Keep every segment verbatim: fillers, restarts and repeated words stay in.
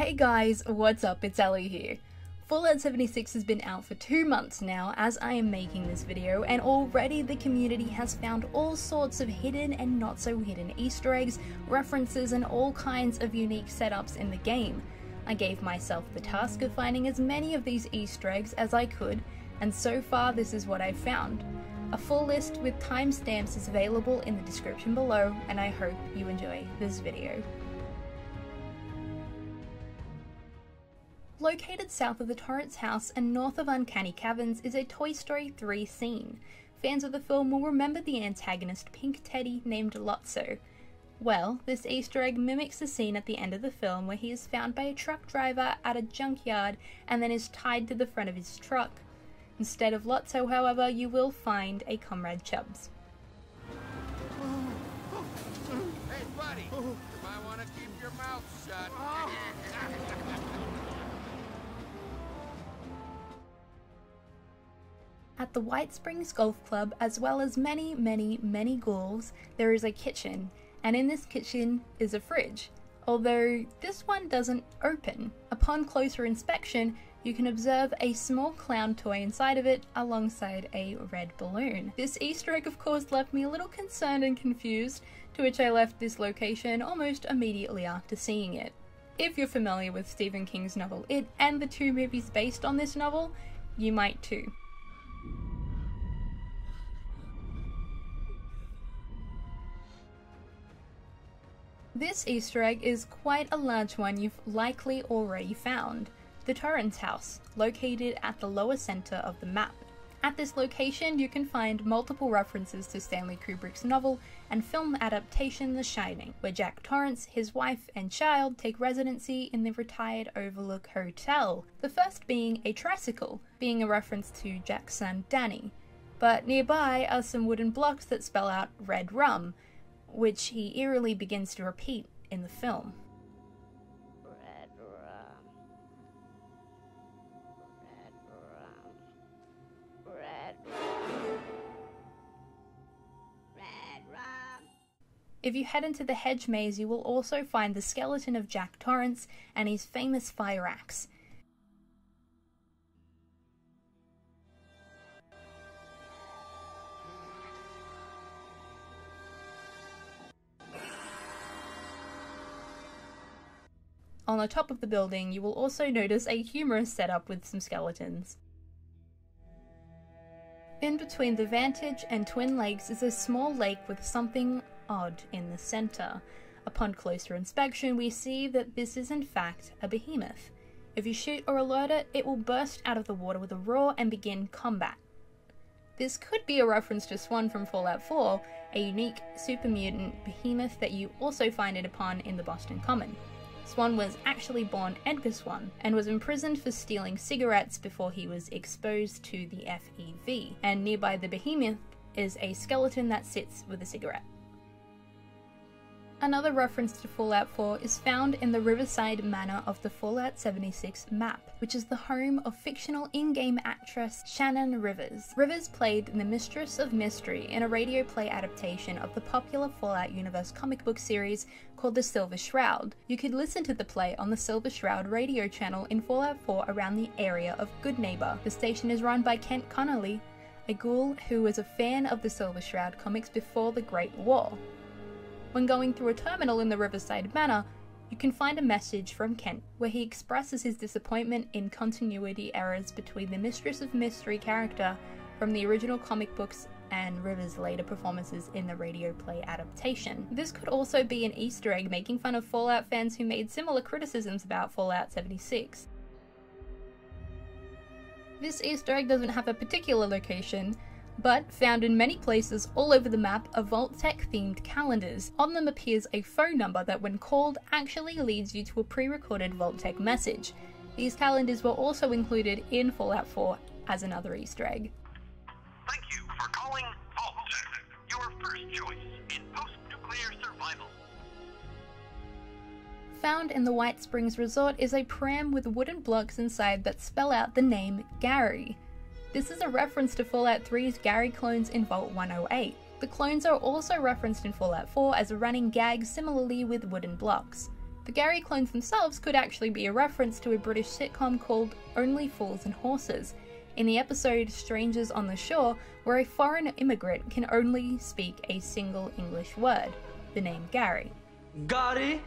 Hey guys, what's up? It's Ellie here. Fallout seventy-six has been out for two months now as I am making this video, and already the community has found all sorts of hidden and not so hidden Easter eggs, references, and all kinds of unique setups in the game. I gave myself the task of finding as many of these Easter eggs as I could, and so far this is what I've found. A full list with timestamps is available in the description below, and I hope you enjoy this video. Located south of the Torrance House and north of Uncanny Caverns is a Toy Story three scene. Fans of the film will remember the antagonist Pink Teddy named Lotso. Well, this Easter egg mimics the scene at the end of the film where he is found by a truck driver at a junkyard and then is tied to the front of his truck. Instead of Lotso, however, you will find a Comrade Chubbs. Hey buddy, you might want to keep your mouth shut. At the White Springs Golf Club, as well as many, many, many golfs, there is a kitchen, and in this kitchen is a fridge, although this one doesn't open. Upon closer inspection, you can observe a small clown toy inside of it alongside a red balloon. This Easter egg, of course, left me a little concerned and confused, to which I left this location almost immediately after seeing it. If you're familiar with Stephen King's novel It and the two movies based on this novel, you might too. This Easter egg is quite a large one you've likely already found. The Torrance House, located at the lower center of the map. At this location you can find multiple references to Stanley Kubrick's novel and film adaptation The Shining, where Jack Torrance, his wife and child take residency in the retired Overlook Hotel, the first being a tricycle, being a reference to Jack's son Danny. But nearby are some wooden blocks that spell out Red Rum, which he eerily begins to repeat in the film. Red rum. Red rum. Red rum. Red rum. If you head into the hedge maze, you will also find the skeleton of Jack Torrance and his famous fire axe. On the top of the building, you will also notice a humorous setup with some skeletons. In between the Vantage and Twin Lakes is a small lake with something odd in the center. Upon closer inspection, we see that this is in fact a behemoth. If you shoot or alert it, it will burst out of the water with a roar and begin combat. This could be a reference to Swan from Fallout four, a unique super mutant behemoth that you also find it upon in the Boston Common. Swan was actually born Edgar Swan and was imprisoned for stealing cigarettes before he was exposed to the F E V, and nearby the behemoth is a skeleton that sits with a cigarette. Another reference to Fallout four is found in the Riverside Manor of the Fallout seventy-six map, which is the home of fictional in-game actress Shannon Rivers. Rivers played the Mistress of Mystery in a radio play adaptation of the popular Fallout universe comic book series called The Silver Shroud. You could listen to the play on the Silver Shroud radio channel in Fallout four around the area of Good Neighbor. The station is run by Kent Connolly, a ghoul who was a fan of the Silver Shroud comics before the Great War. When going through a terminal in the Riverside Manor, you can find a message from Kent, where he expresses his disappointment in continuity errors between the Mistress of Mystery character from the original comic books and Rivers' later performances in the radio play adaptation. This could also be an Easter egg making fun of Fallout fans who made similar criticisms about Fallout seventy-six. This Easter egg doesn't have a particular location, but found in many places all over the map are Vault-Tec themed calendars. On them appears a phone number that when called actually leads you to a pre-recorded Vault-Tec message. These calendars were also included in Fallout four as another Easter egg. Thank you for calling Vault-Tec, your first choice in post-nuclear survival. Found in the White Springs Resort is a pram with wooden blocks inside that spell out the name Gary. This is a reference to Fallout three's Gary clones in Vault one oh eight. The clones are also referenced in Fallout four as a running gag, similarly with wooden blocks. The Gary clones themselves could actually be a reference to a British sitcom called Only Fools and Horses, in the episode Strangers on the Shore, where a foreign immigrant can only speak a single English word, the name Gary. Gary?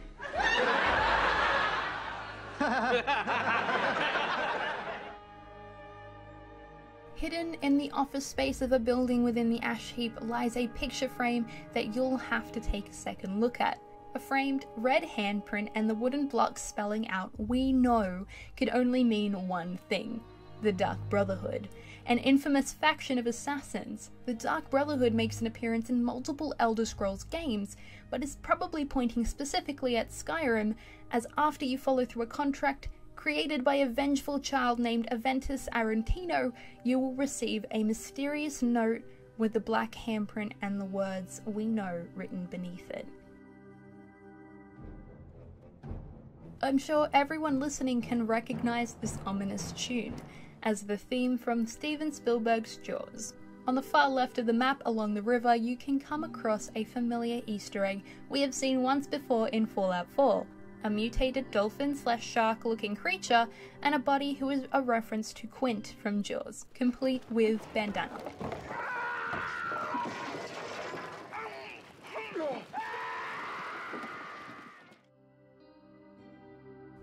Hidden in the office space of a building within the ash heap lies a picture frame that you'll have to take a second look at. A framed red handprint and the wooden block spelling out "we know" could only mean one thing: the Dark Brotherhood, an infamous faction of assassins. The Dark Brotherhood makes an appearance in multiple Elder Scrolls games, but is probably pointing specifically at Skyrim, as after you follow through a contract created by a vengeful child named Aventus Arentino, you will receive a mysterious note with the black handprint and the words "we know" written beneath it. I'm sure everyone listening can recognize this ominous tune as the theme from Steven Spielberg's Jaws. On the far left of the map along the river, you can come across a familiar Easter egg we have seen once before in Fallout four, a mutated dolphin slash shark looking creature and a body who is a reference to Quint from Jaws, complete with bandana.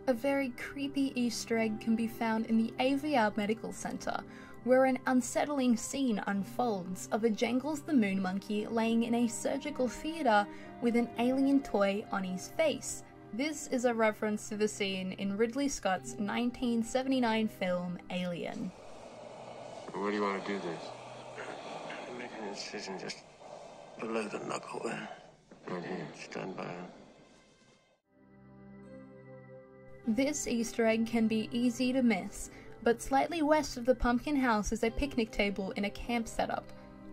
A very creepy Easter egg can be found in the A V R Medical Center, where an unsettling scene unfolds of a Jangles the Moon Monkey laying in a surgical theater with an alien toy on his face. This is a reference to the scene in Ridley Scott's nineteen seventy-nine film Alien. Where do you want to do this? I'm making an incision just below the knuckle there. Right here. Stand by. This Easter egg can be easy to miss, but slightly west of the pumpkin house is a picnic table in a camp setup.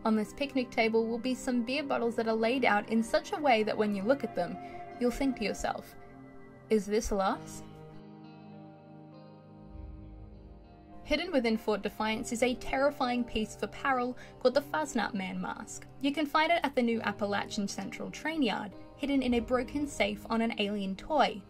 On this picnic table will be some beer bottles that are laid out in such a way that when you look at them, you'll think to yourself, is this Lars? Hidden within Fort Defiance is a terrifying piece of apparel called the Faznacht Man Mask. You can find it at the new Appalachian Central Train Yard, hidden in a broken safe on an alien toy.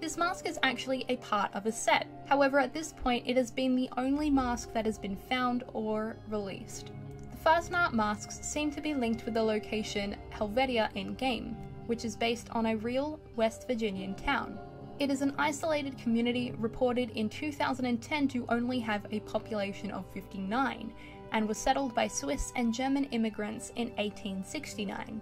This mask is actually a part of a set, however at this point it has been the only mask that has been found or released. The Faznacht masks seem to be linked with the location Helvetia in-game, which is based on a real West Virginian town. It is an isolated community reported in two thousand ten to only have a population of fifty-nine, and was settled by Swiss and German immigrants in eighteen sixty-nine.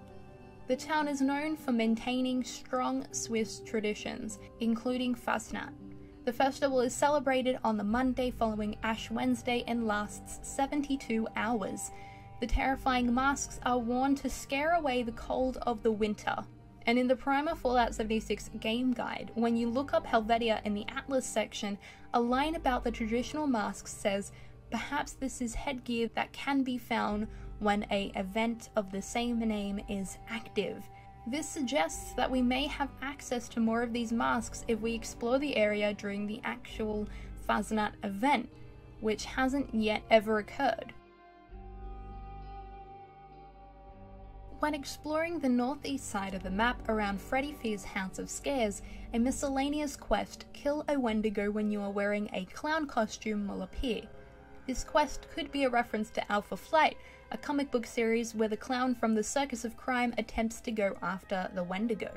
The town is known for maintaining strong Swiss traditions, including Fastnacht. The festival is celebrated on the Monday following Ash Wednesday and lasts seventy-two hours. The terrifying masks are worn to scare away the cold of the winter. And in the primer Fallout seventy-six game guide, when you look up Helvetia in the Atlas section, a line about the traditional masks says, "Perhaps this is headgear that can be found when an event of the same name is active." This suggests that we may have access to more of these masks if we explore the area during the actual Faznacht event, which hasn't yet ever occurred. When exploring the northeast side of the map around Freddy Fear's House of Scares, a miscellaneous quest, "Kill a Wendigo when you are wearing a clown costume," will appear. This quest could be a reference to Alpha Flight, a comic book series where the clown from the Circus of Crime attempts to go after the Wendigo.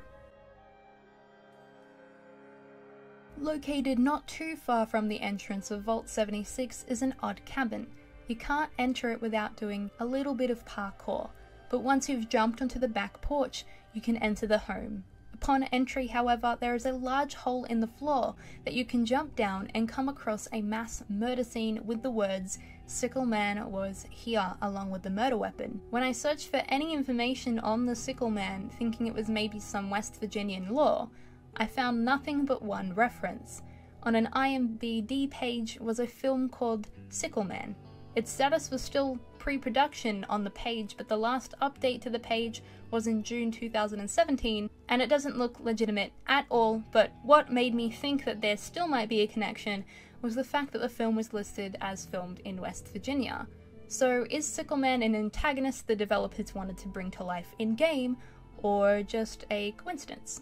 Located not too far from the entrance of Vault seventy-six is an odd cabin. You can't enter it without doing a little bit of parkour, but once you've jumped onto the back porch, you can enter the home. Upon entry, however, there is a large hole in the floor that you can jump down and come across a mass murder scene with the words, "Sickleman was here," along with the murder weapon. When I searched for any information on the Sickleman, thinking it was maybe some West Virginian lore, I found nothing but one reference. On an I M D B page was a film called Sickleman. Its status was still pre-production on the page, but the last update to the page was in June two thousand seventeen, and it doesn't look legitimate at all, but what made me think that there still might be a connection was the fact that the film was listed as filmed in West Virginia. So is Sickleman an antagonist the developers wanted to bring to life in-game, or just a coincidence?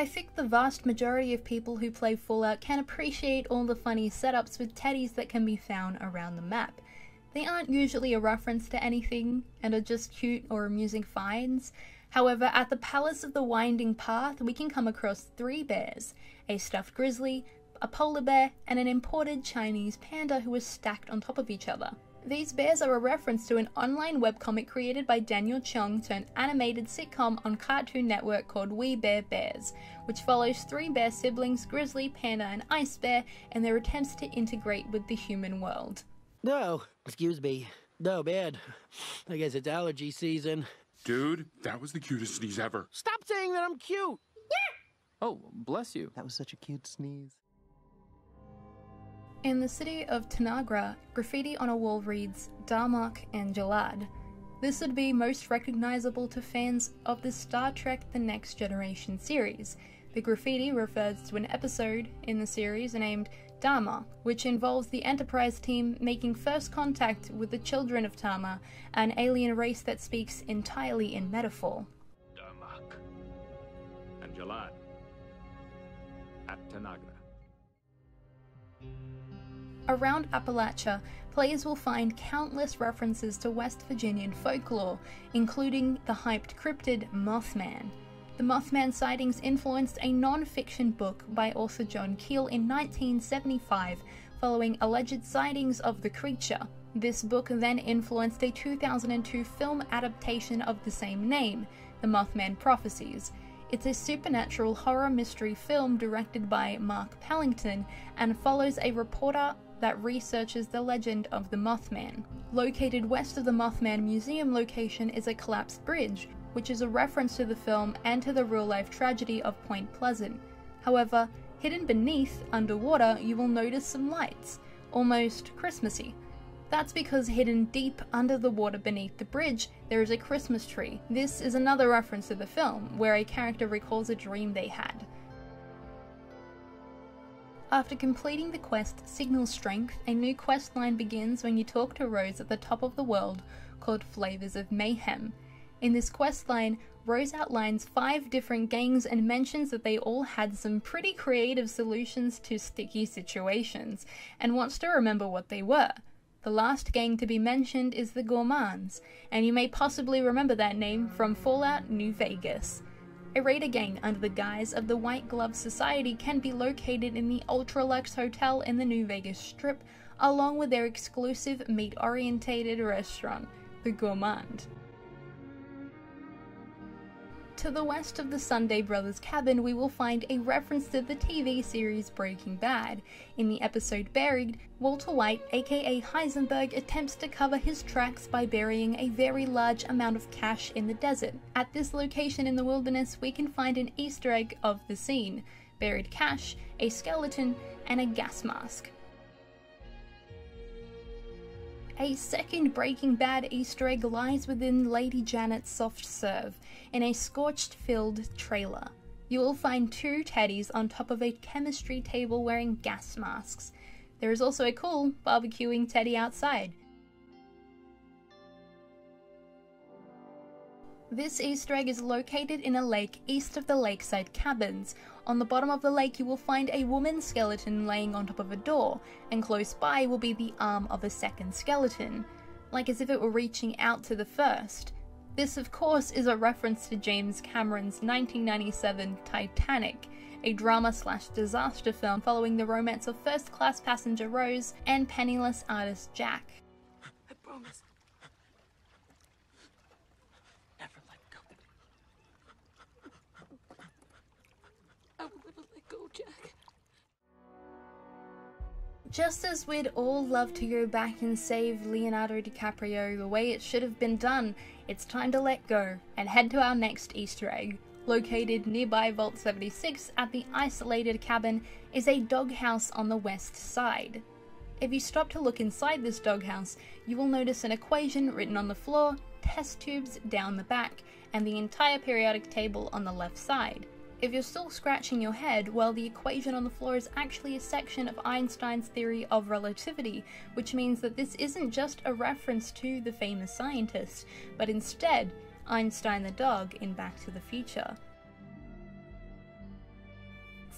I think the vast majority of people who play Fallout can appreciate all the funny setups with teddies that can be found around the map. They aren't usually a reference to anything, and are just cute or amusing finds. However, at the Palace of the Winding Path, we can come across three bears, a stuffed grizzly, a polar bear, and an imported Chinese panda who are stacked on top of each other. These bears are a reference to an online webcomic created by Daniel Chung to an animated sitcom on Cartoon Network called We Bear Bears, which follows three bear siblings, Grizzly, Panda, and Ice Bear, and their attempts to integrate with the human world. No, excuse me. No, man. I guess it's allergy season. Dude, that was the cutest sneeze ever. Stop saying that I'm cute! Yeah! Oh, bless you. That was such a cute sneeze. In the city of Tanagra, graffiti on a wall reads Darmok and Jalad. This would be most recognizable to fans of the Star Trek The Next Generation series. The graffiti refers to an episode in the series named Tama, which involves the Enterprise team making first contact with the children of Tama, an alien race that speaks entirely in metaphor. Darmok and Jalad at Tanagra. Around Appalachia, players will find countless references to West Virginian folklore, including the hyped cryptid Mothman. The Mothman sightings influenced a non-fiction book by author John Keel in nineteen seventy-five, following alleged sightings of the creature. This book then influenced a two thousand two film adaptation of the same name, The Mothman Prophecies. It's a supernatural horror mystery film directed by Mark Pallington, and follows a reporter that researches the legend of the Mothman. Located west of the Mothman Museum location is a collapsed bridge, which is a reference to the film and to the real-life tragedy of Point Pleasant. However, hidden beneath, underwater, you will notice some lights, almost Christmassy. That's because hidden deep under the water beneath the bridge, there is a Christmas tree. This is another reference to the film, where a character recalls a dream they had. After completing the quest Signal Strength, a new quest line begins when you talk to Rose at the top of the world, called Flavors of Mayhem. In this quest line, Rose outlines five different gangs and mentions that they all had some pretty creative solutions to sticky situations, and wants to remember what they were. The last gang to be mentioned is the Gourmands, and you may possibly remember that name from Fallout New Vegas. A raider gang under the guise of the White Glove Society can be located in the Ultralux Hotel in the New Vegas Strip, along with their exclusive meat-orientated restaurant, the Gourmand. To the west of the Sunday Brothers cabin, we will find a reference to the T V series Breaking Bad. In the episode Buried, Walter White, aka Heisenberg, attempts to cover his tracks by burying a very large amount of cash in the desert. At this location in the wilderness, we can find an Easter egg of the scene: buried cash, a skeleton, and a gas mask. A second Breaking Bad Easter egg lies within Lady Janet's soft serve, in a scorched filled trailer. You will find two teddies on top of a chemistry table wearing gas masks. There is also a cool barbecuing teddy outside. This Easter egg is located in a lake east of the Lakeside Cabins. On the bottom of the lake you will find a woman's skeleton laying on top of a door, and close by will be the arm of a second skeleton, like as if it were reaching out to the first. This of course is a reference to James Cameron's nineteen ninety-seven Titanic, a drama slash disaster film following the romance of first class passenger Rose and penniless artist Jack. I promise. Just as we'd all love to go back and save Leonardo DiCaprio the way it should have been done, it's time to let go and head to our next Easter egg. Located nearby Vault seventy-six at the isolated cabin is a doghouse on the west side. If you stop to look inside this doghouse, you will notice an equation written on the floor, test tubes down the back, and the entire periodic table on the left side. If you're still scratching your head, well, the equation on the floor is actually a section of Einstein's theory of relativity, which means that this isn't just a reference to the famous scientist, but instead, Einstein the dog in Back to the Future.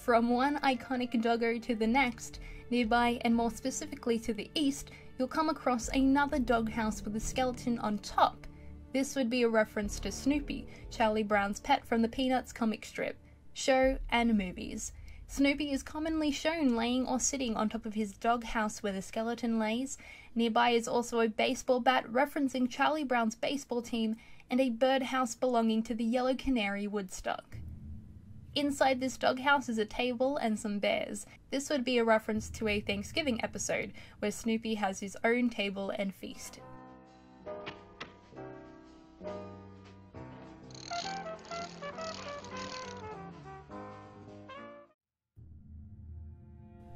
From one iconic doggo to the next, nearby and more specifically to the east, you'll come across another doghouse with a skeleton on top. This would be a reference to Snoopy, Charlie Brown's pet from the Peanuts comic strip, show and movies. Snoopy is commonly shown laying or sitting on top of his doghouse where the skeleton lays. Nearby is also a baseball bat referencing Charlie Brown's baseball team and a birdhouse belonging to the yellow canary woodstock. Inside this doghouse is a table and some bears. This would be a reference to a Thanksgiving episode where Snoopy has his own table and feast.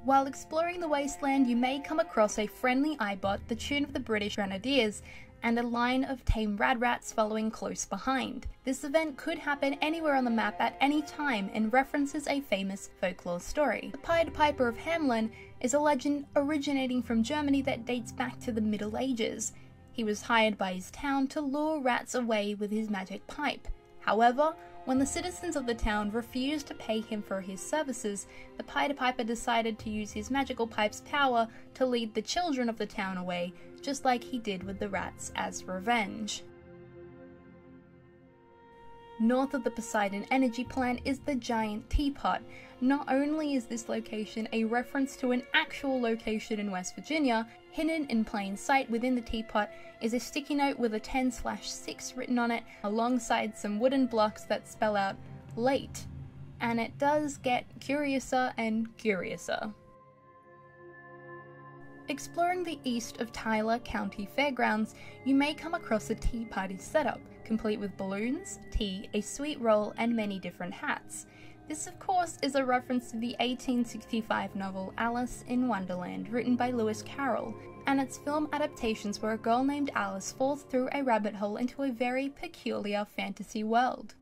While exploring the wasteland, you may come across a friendly ibot, the tune of the British Grenadiers, and a line of tame rad rats following close behind. This event could happen anywhere on the map at any time and references a famous folklore story. The Pied Piper of Hamelin is a legend originating from Germany that dates back to the Middle Ages. He was hired by his town to lure rats away with his magic pipe. However, when the citizens of the town refused to pay him for his services, the Pied Piper decided to use his magical pipe's power to lead the children of the town away, just like he did with the rats as revenge. North of the Poseidon energy plant is the giant teapot. Not only is this location a reference to an actual location in West Virginia, hidden in plain sight within the teapot is a sticky note with a ten slash six written on it alongside some wooden blocks that spell out late. And it does get curiouser and curiouser. Exploring the east of Tyler County Fairgrounds, you may come across a tea party setup, complete with balloons, tea, a sweet roll, and many different hats. This, of course, is a reference to the eighteen sixty-five novel Alice in Wonderland, written by Lewis Carroll, and its film adaptations where a girl named Alice falls through a rabbit hole into a very peculiar fantasy world.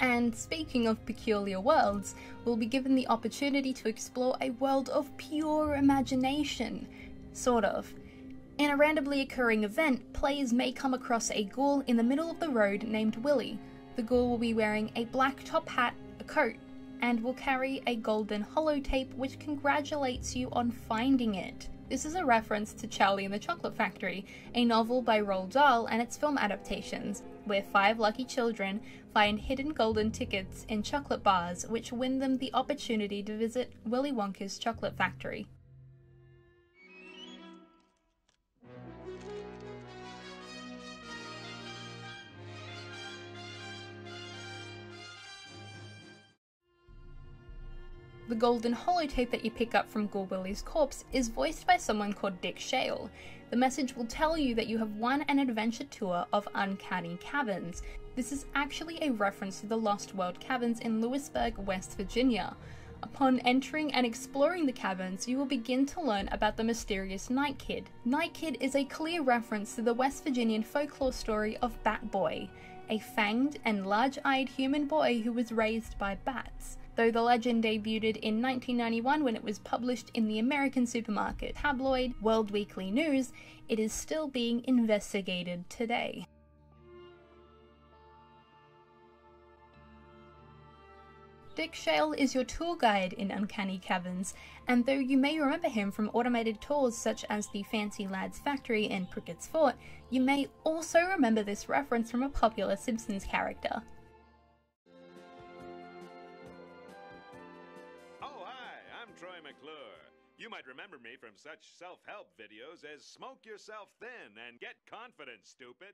And speaking of peculiar worlds, we'll be given the opportunity to explore a world of pure imagination, sort of. In a randomly occurring event, players may come across a ghoul in the middle of the road named Willy. The ghoul will be wearing a black top hat, a coat, and will carry a golden holotape which congratulates you on finding it. This is a reference to Charlie and the Chocolate Factory, a novel by Roald Dahl and its film adaptations, where five lucky children find hidden golden tickets in chocolate bars which win them the opportunity to visit Willy Wonka's Chocolate Factory. The golden holotape that you pick up from Ghoul Willy's corpse is voiced by someone called Dick Shale. The message will tell you that you have won an adventure tour of Uncanny Caverns. This is actually a reference to the Lost World Caverns in Lewisburg, West Virginia. Upon entering and exploring the caverns, you will begin to learn about the mysterious Night Kid. Night Kid is a clear reference to the West Virginian folklore story of Bat Boy, a fanged and large-eyed human boy who was raised by bats. Though the legend debuted in nineteen ninety-one when it was published in the American supermarket tabloid World Weekly News, it is still being investigated today. Dick Shale is your tour guide in Uncanny Caverns, and though you may remember him from automated tours such as the Fancy Lad's Factory and Prickett's Fort, you may also remember this reference from a popular Simpsons character. You might remember me from such self-help videos as Smoke Yourself Thin and Get Confident, Stupid.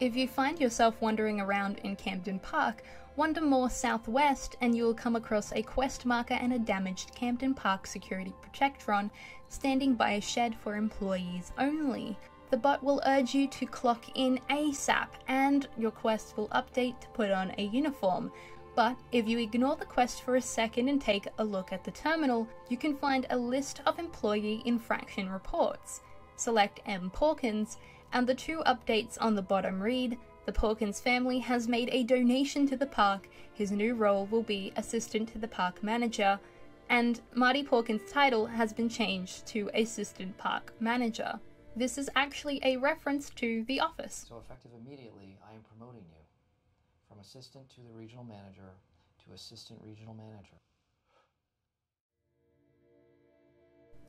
If you find yourself wandering around in Camden Park, wander more southwest and you will come across a quest marker and a damaged Camden Park security protectron standing by a shed for employees only. The bot will urge you to clock in ASAP and your quest will update to put on a uniform. But if you ignore the quest for a second and take a look at the terminal, you can find a list of employee infraction reports. Select M Porkins, and the two updates on the bottom read, The Porkins family has made a donation to the park. His new role will be assistant to the park manager, and Marty Porkins' title has been changed to assistant park manager. This is actually a reference to The Office. So effective immediately, I am promoting you from assistant to the regional manager to assistant regional manager.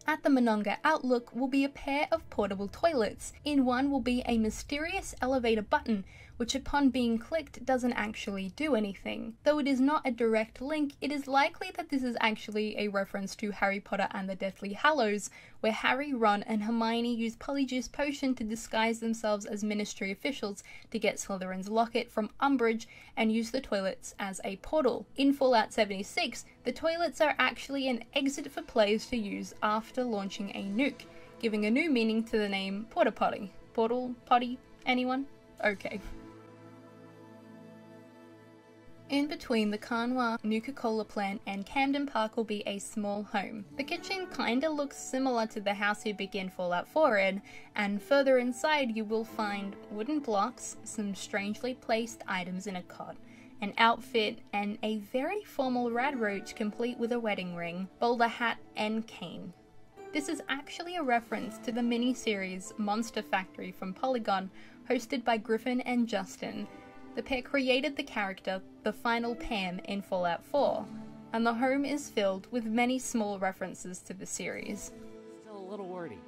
At the Mononga Outlook will be a pair of portable toilets. In one will be a mysterious elevator button, which upon being clicked doesn't actually do anything. Though it is not a direct link, it is likely that this is actually a reference to Harry Potter and the Deathly Hallows, where Harry, Ron and Hermione use Polyjuice Potion to disguise themselves as ministry officials to get Slytherin's locket from Umbridge and use the toilets as a portal. In Fallout seventy-six, the toilets are actually an exit for players to use after launching a nuke, giving a new meaning to the name Porta Potty. Portal? Potty? Anyone? Okay. In between the Kanwa Nuka-Cola plant and Camden Park will be a small home. The kitchen kinda looks similar to the house you begin Fallout four in, and further inside you will find wooden blocks, some strangely placed items in a cot, an outfit, and a very formal radroach complete with a wedding ring, bowler hat, and cane. This is actually a reference to the mini-series Monster Factory from Polygon, hosted by Griffin and Justin. The pair created the character, the final Pam, in Fallout four, and the home is filled with many small references to the series. Still a little wordy.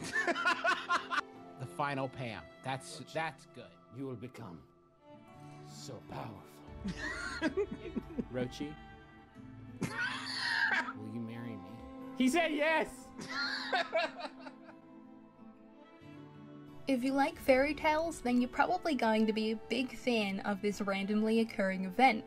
The final Pam. That's that's good. You will become so powerful. Rochi, will you marry me? He said yes! If you like fairy tales, then you're probably going to be a big fan of this randomly occurring event.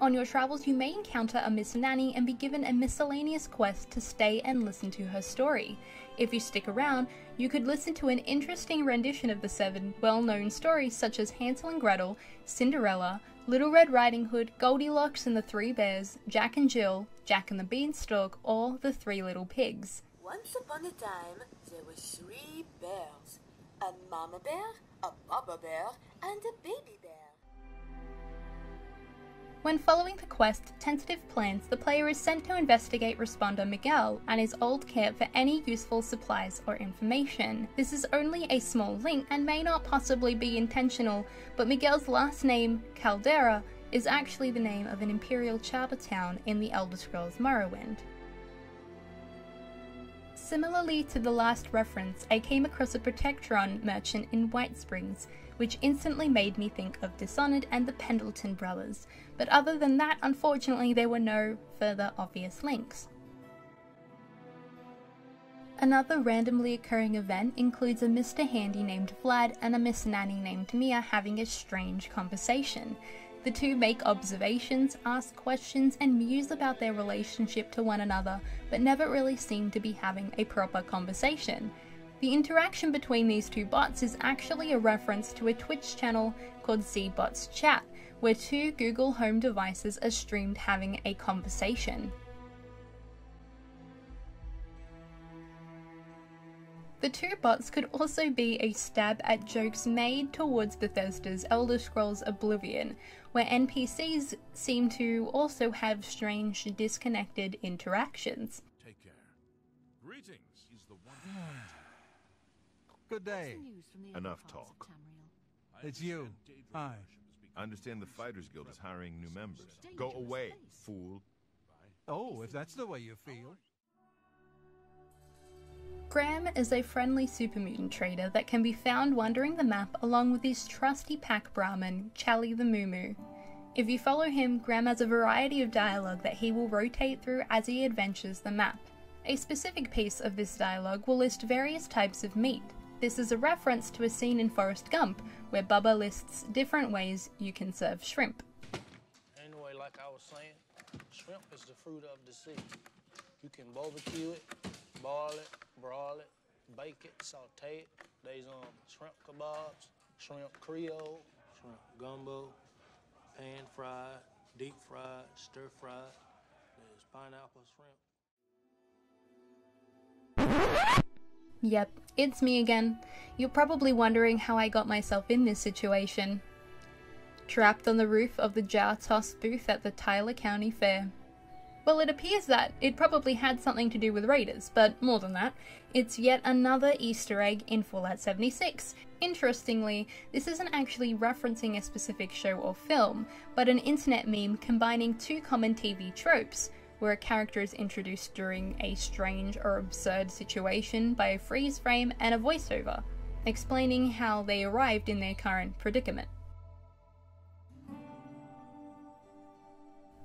On your travels, you may encounter a Miss Nanny and be given a miscellaneous quest to stay and listen to her story. If you stick around, you could listen to an interesting rendition of the seven well-known stories such as Hansel and Gretel, Cinderella, Little Red Riding Hood, Goldilocks and the Three Bears, Jack and Jill, Jack and the Beanstalk, or The Three Little Pigs. Once upon a time, there were three bears. A mama bear, a baba bear, and a baby bear. When following the quest Tentative Plans, the player is sent to investigate Responder Miguel and his old camp for any useful supplies or information. This is only a small link and may not possibly be intentional, but Miguel's last name, Caldera, is actually the name of an imperial charter town in The Elder Scrolls Morrowind. Similarly to the last reference, I came across a Protectron merchant in White Springs, which instantly made me think of Dishonored and the Pendleton brothers, but other than that, unfortunately, there were no further obvious links. Another randomly occurring event includes a Mister Handy named Vlad and a Miss Nanny named Mia having a strange conversation. The two make observations, ask questions, and muse about their relationship to one another, but never really seem to be having a proper conversation. The interaction between these two bots is actually a reference to a Twitch channel called ZBots Chat, where two Google Home devices are streamed having a conversation. The two bots could also be a stab at jokes made towards Bethesda's Elder Scrolls Oblivion, where N P Cs seem to also have strange, disconnected interactions. Take care. Greetings. He's the one. Good day. Enough talk. It's you. Hi. I understand the Fighters Guild is hiring new members. Go away, fool. Oh, if that's the way you feel. Graham is a friendly super mutant trader that can be found wandering the map along with his trusty pack brahmin, Chally the Moo Moo. If you follow him, Graham has a variety of dialogue that he will rotate through as he adventures the map. A specific piece of this dialogue will list various types of meat. This is a reference to a scene in Forrest Gump, where Bubba lists different ways you can serve shrimp. Anyway, like I was saying, shrimp is the fruit of the sea. You can barbecue it, boil it, broil it, bake it, saute it. There's um, shrimp kebabs, shrimp creole, shrimp gumbo, pan fried, deep fried, stir fried. There's pineapple shrimp. Yep, it's me again. You're probably wondering how I got myself in this situation. Trapped on the roof of the jar toss booth at the Tyler County Fair. Well, it appears that it probably had something to do with raiders, but more than that, it's yet another Easter egg in Fallout seventy-six. Interestingly, this isn't actually referencing a specific show or film, but an internet meme combining two common T V tropes, where a character is introduced during a strange or absurd situation by a freeze frame and a voiceover, explaining how they arrived in their current predicament.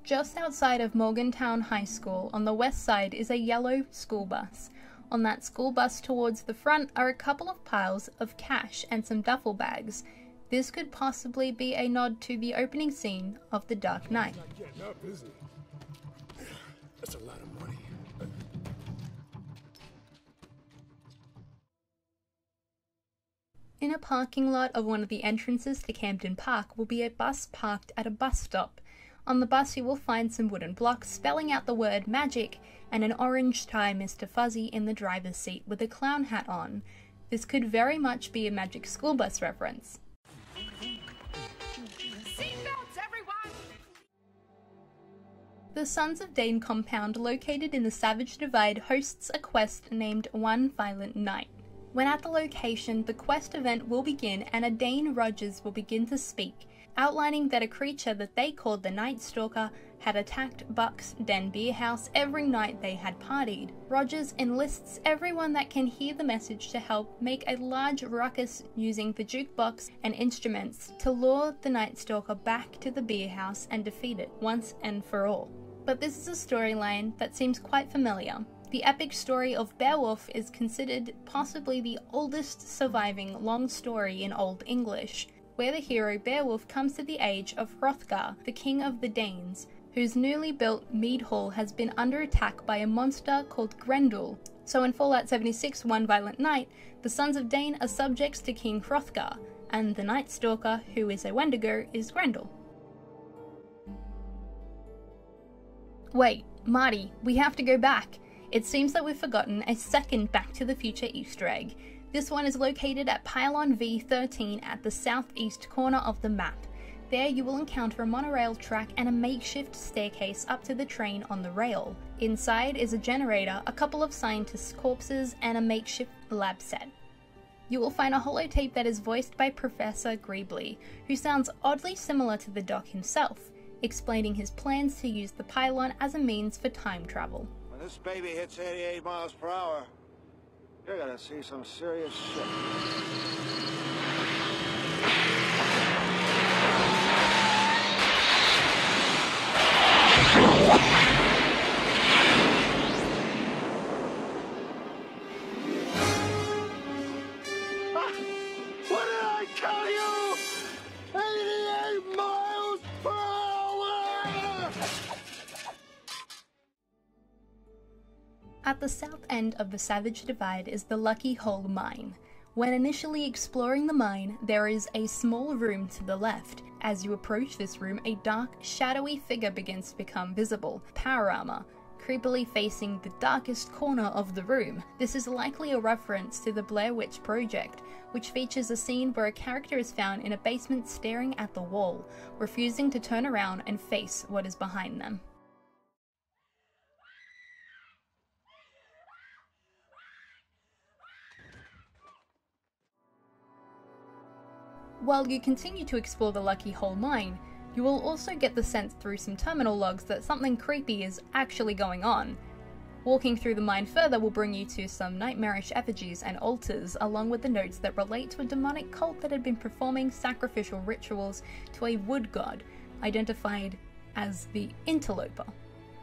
Just outside of Morgantown High School on the west side is a yellow school bus. On that school bus towards the front are a couple of piles of cash and some duffel bags. This could possibly be a nod to the opening scene of The Dark Knight. Up, That's a lot of money. In a parking lot of one of the entrances to Camden Park will be a bus parked at a bus stop. On the bus you will find some wooden blocks spelling out the word magic and an orange tie Mister Fuzzy in the driver's seat with a clown hat on. This could very much be a Magic School Bus reference. Seatbelts, everyone! The Sons of Dane compound located in the Savage Divide hosts a quest named One Violent Night. When at the location, the quest event will begin and a Dane Rogers will begin to speak, outlining that a creature that they called the Night Stalker had attacked Buck's Den Beer House every night they had partied. Rogers enlists everyone that can hear the message to help make a large ruckus using the jukebox and instruments to lure the Night Stalker back to the beer house and defeat it once and for all. But this is a storyline that seems quite familiar. The epic story of Beowulf is considered possibly the oldest surviving long story in Old English, where the hero Beowulf comes to the aid of Hrothgar, the king of the Danes, whose newly built mead hall has been under attack by a monster called Grendel. So in Fallout seventy-six One Violent Night, the Sons of Dane are subjects to King Hrothgar, and the Night Stalker, who is a Wendigo, is Grendel. Wait, Marty, we have to go back. It seems that we've forgotten a second Back to the Future Easter egg. This one is located at Pylon V thirteen at the southeast corner of the map. There you will encounter a monorail track and a makeshift staircase up to the train on the rail. Inside is a generator, a couple of scientists' corpses, and a makeshift lab set. You will find a holotape that is voiced by Professor Greebly, who sounds oddly similar to the Doc himself, explaining his plans to use the pylon as a means for time travel. When this baby hits eighty-eight miles per hour, you're gonna see some serious shit. Ah, what did I tell you? eighty-eight miles per hour! At the south end of the Savage Divide is the Lucky Hole Mine. When initially exploring the mine, there is a small room to the left. As you approach this room, a dark, shadowy figure begins to become visible, power armor, creepily facing the darkest corner of the room. This is likely a reference to the Blair Witch Project, which features a scene where a character is found in a basement staring at the wall, refusing to turn around and face what is behind them. While you continue to explore the Lucky Hole Mine, you will also get the sense through some terminal logs that something creepy is actually going on. Walking through the mine further will bring you to some nightmarish effigies and altars, along with the notes that relate to a demonic cult that had been performing sacrificial rituals to a wood god, identified as the Interloper.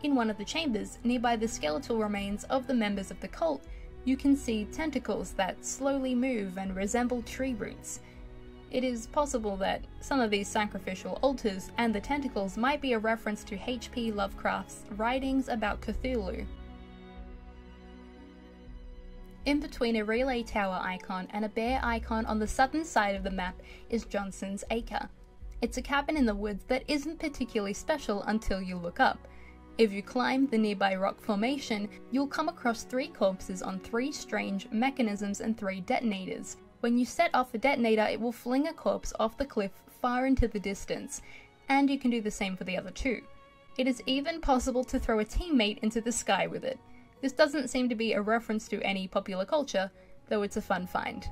In one of the chambers, nearby the skeletal remains of the members of the cult, you can see tentacles that slowly move and resemble tree roots. It is possible that some of these sacrificial altars and the tentacles might be a reference to H P Lovecraft's writings about Cthulhu. In between a relay tower icon and a bear icon on the southern side of the map is Johnson's Acre. It's a cabin in the woods that isn't particularly special until you look up. If you climb the nearby rock formation, you'll come across three corpses on three strange mechanisms and three detonators. When you set off a detonator, it will fling a corpse off the cliff far into the distance, and you can do the same for the other two. It is even possible to throw a teammate into the sky with it. This doesn't seem to be a reference to any popular culture, though it's a fun find.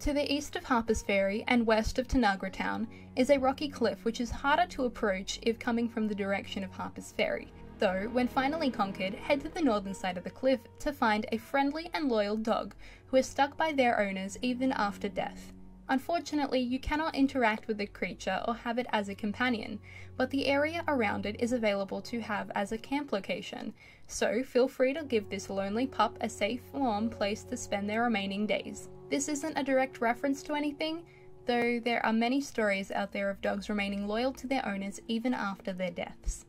To the east of Harper's Ferry and west of Tanagra Town is a rocky cliff which is harder to approach if coming from the direction of Harper's Ferry, though when finally conquered, head to the northern side of the cliff to find a friendly and loyal dog who is stuck by their owners even after death. Unfortunately, you cannot interact with the creature or have it as a companion, but the area around it is available to have as a camp location, so feel free to give this lonely pup a safe, warm place to spend their remaining days. This isn't a direct reference to anything, though there are many stories out there of dogs remaining loyal to their owners even after their deaths.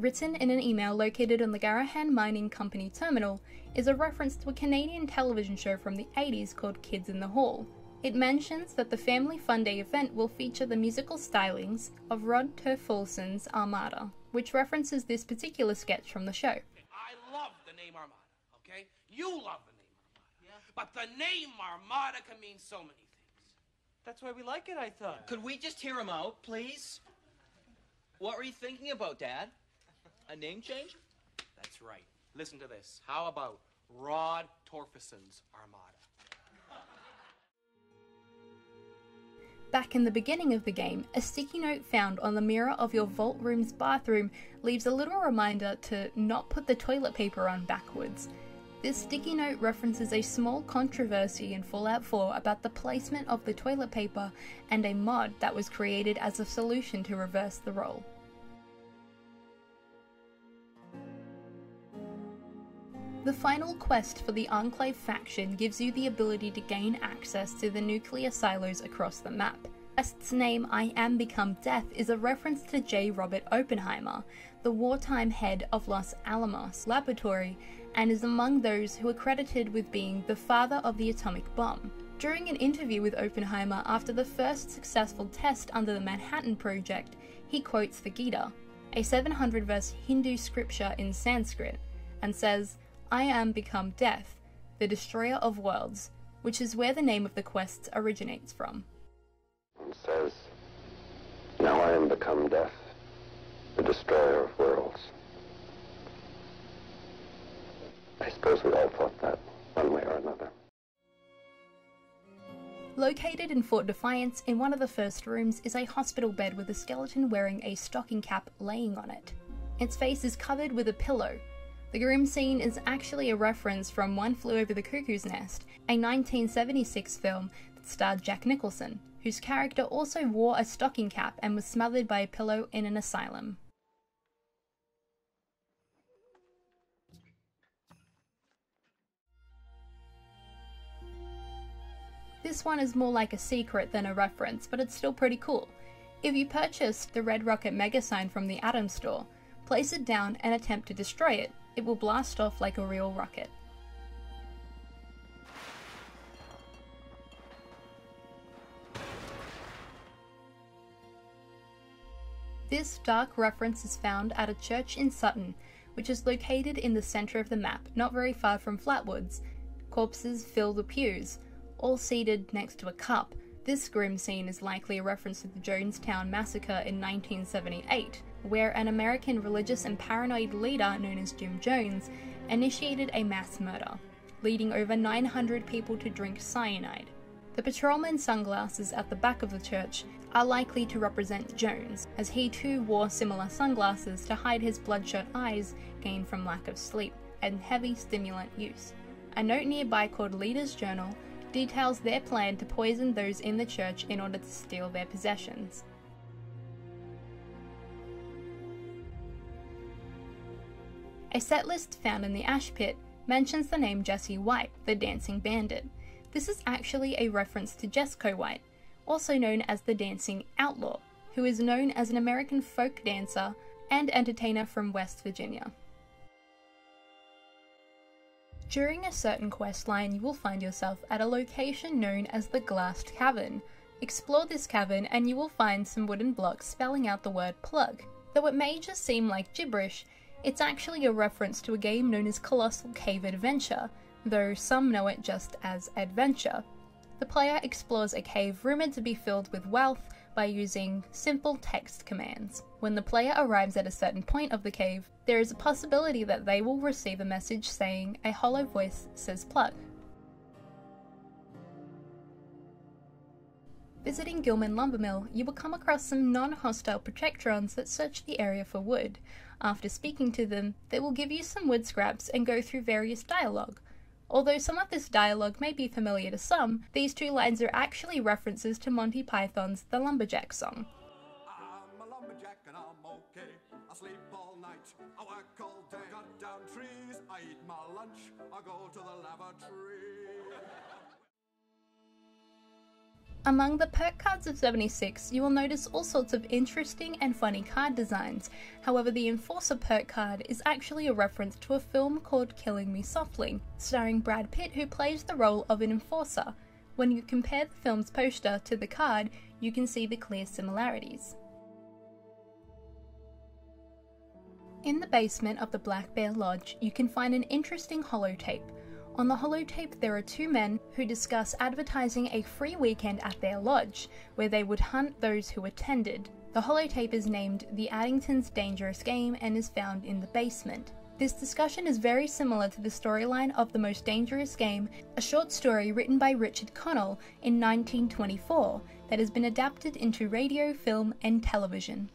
Written in an email located on the Garahan Mining Company terminal is a reference to a Canadian television show from the eighties called Kids in the Hall. It mentions that the Family Fun Day event will feature the musical stylings of Rod Terfulson's Armada, which references this particular sketch from the show. I love the name Armada, okay? You love the name Armada. Yeah. But the name Armada can mean so many things. That's why we like it, I thought. Could we just hear him out, please? What were you thinking about, Dad? A name change? That's right. Listen to this. How about Rod Torfuson's Armada? Back in the beginning of the game, a sticky note found on the mirror of your vault room's bathroom leaves a little reminder to not put the toilet paper on backwards. This sticky note references a small controversy in Fallout four about the placement of the toilet paper and a mod that was created as a solution to reverse the role. The final quest for the Enclave faction gives you the ability to gain access to the nuclear silos across the map. The quest's name, I Am Become Death, is a reference to J. Robert Oppenheimer, the wartime head of Los Alamos Laboratory, and is among those who are credited with being the father of the atomic bomb. During an interview with Oppenheimer after the first successful test under the Manhattan Project, he quotes the Gita, a seven hundred verse Hindu scripture in Sanskrit, and says, I am become death, the destroyer of worlds, which is where the name of the quest originates from. It says, now I am become death, the destroyer of worlds. I suppose we all thought that one way or another. Located in Fort Defiance, in one of the first rooms is a hospital bed with a skeleton wearing a stocking cap laying on it. Its face is covered with a pillow. The grim scene is actually a reference from One Flew Over the Cuckoo's Nest, a nineteen seventy-six film that starred Jack Nicholson, whose character also wore a stocking cap and was smothered by a pillow in an asylum. This one is more like a secret than a reference, but it's still pretty cool. If you purchased the Red Rocket Mega Sign from the Atom Store, place it down and attempt to destroy it. It will blast off like a real rocket. This dark reference is found at a church in Sutton, which is located in the centre of the map, not very far from Flatwoods. Corpses fill the pews, all seated next to a cup. This grim scene is likely a reference to the Jonestown Massacre in nineteen seventy-eight. Where an American religious and paranoid leader known as Jim Jones initiated a mass murder, leading over nine hundred people to drink cyanide. The patrolman's sunglasses at the back of the church are likely to represent Jones, as he too wore similar sunglasses to hide his bloodshot eyes gained from lack of sleep and heavy stimulant use. A note nearby called Leader's Journal details their plan to poison those in the church in order to steal their possessions. A setlist found in the ash pit mentions the name Jesse White, the Dancing Bandit. This is actually a reference to Jesco White, also known as the Dancing Outlaw, who is known as an American folk dancer and entertainer from West Virginia. During a certain quest line, you will find yourself at a location known as the Glassed Cavern. Explore this cavern and you will find some wooden blocks spelling out the word plug. Though it may just seem like gibberish, it's actually a reference to a game known as Colossal Cave Adventure, though some know it just as Adventure. The player explores a cave rumoured to be filled with wealth by using simple text commands. When the player arrives at a certain point of the cave, there is a possibility that they will receive a message saying, "A hollow voice says plug." Visiting Gilman Lumbermill, you will come across some non-hostile Protectrons that search the area for wood. After speaking to them, they will give you some wood scraps and go through various dialogue. Although some of this dialogue may be familiar to some, these two lines are actually references to Monty Python's The Lumberjack song. I'm a lumberjack and I'm okay. I sleep all night, I work all day, I cut down trees, I eat my lunch, I go to the lavatory. Among the perk cards of seventy-six, you will notice all sorts of interesting and funny card designs. However, the Enforcer perk card is actually a reference to a film called Killing Me Softly, starring Brad Pitt, who plays the role of an enforcer. When you compare the film's poster to the card, you can see the clear similarities. In the basement of the Black Bear Lodge, you can find an interesting holotape. On the holotape, there are two men who discuss advertising a free weekend at their lodge, where they would hunt those who attended. The holotape is named The Addington's Dangerous Game and is found in the basement. This discussion is very similar to the storyline of The Most Dangerous Game, a short story written by Richard Connell in nineteen twenty-four that has been adapted into radio, film, and television.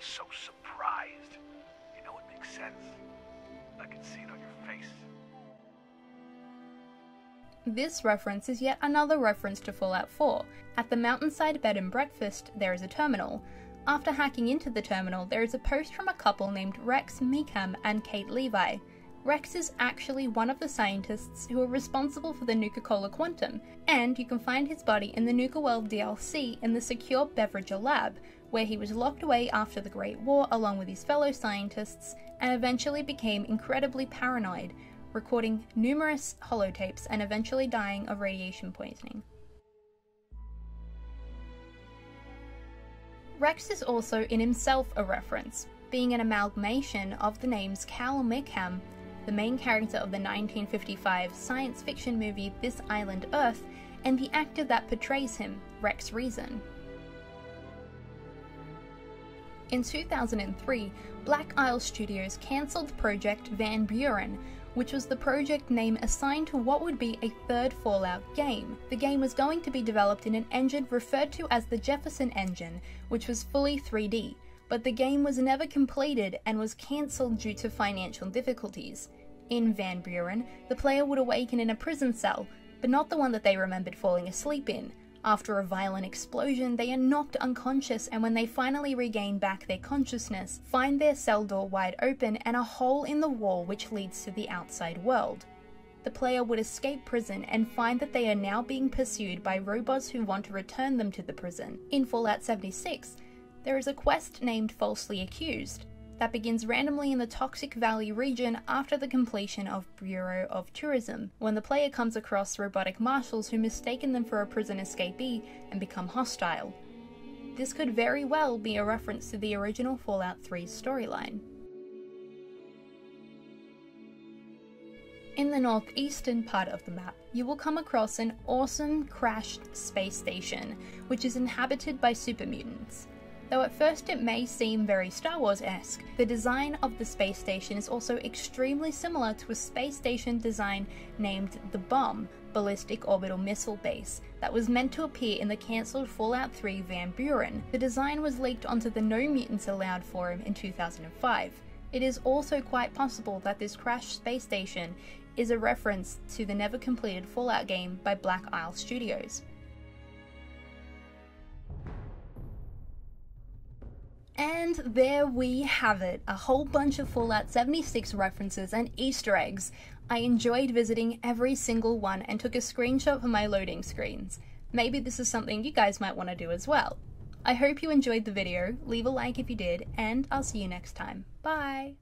So surprised. You know, it makes sense. I can see it on your face. This reference is yet another reference to Fallout four. At the Mountainside Bed and Breakfast, there is a terminal. After hacking into the terminal, there is a post from a couple named Rex Meekham and Kate Levi. Rex is actually one of the scientists who are responsible for the Nuka-Cola Quantum, and you can find his body in the Nuka World D L C in the secure Beverage Lab, where he was locked away after the Great War along with his fellow scientists and eventually became incredibly paranoid, recording numerous holotapes and eventually dying of radiation poisoning. Rex is also in himself a reference, being an amalgamation of the names Cal Mickham, the main character of the nineteen fifty-five science fiction movie This Island Earth, and the actor that portrays him, Rex Reason. In two thousand three, Black Isle Studios cancelled Project Van Buren, which was the project name assigned to what would be a third Fallout game. The game was going to be developed in an engine referred to as the Jefferson engine, which was fully three D, but the game was never completed and was cancelled due to financial difficulties. In Van Buren, the player would awaken in a prison cell, but not the one that they remembered falling asleep in. After a violent explosion, they are knocked unconscious, and when they finally regain back their consciousness, find their cell door wide open and a hole in the wall which leads to the outside world. The player would escape prison and find that they are now being pursued by robots who want to return them to the prison. In Fallout seventy-six, there is a quest named Falsely Accused that begins randomly in the Toxic Valley region after the completion of Bureau of Tourism, when the player comes across robotic marshals who mistaken them for a prison escapee and become hostile. This could very well be a reference to the original Fallout three storyline. In the northeastern part of the map, you will come across an awesome crashed space station, which is inhabited by super mutants. Though at first it may seem very Star Wars-esque, the design of the space station is also extremely similar to a space station design named the BOMB, Ballistic Orbital Missile Base, that was meant to appear in the cancelled Fallout three Van Buren. The design was leaked onto the No Mutants Allowed forum in two thousand five. It is also quite possible that this crashed space station is a reference to the never-completed Fallout game by Black Isle Studios. And there we have it, a whole bunch of Fallout seventy-six references and Easter eggs. I enjoyed visiting every single one and took a screenshot for my loading screens. Maybe this is something you guys might want to do as well. I hope you enjoyed the video, leave a like if you did, and I'll see you next time. Bye!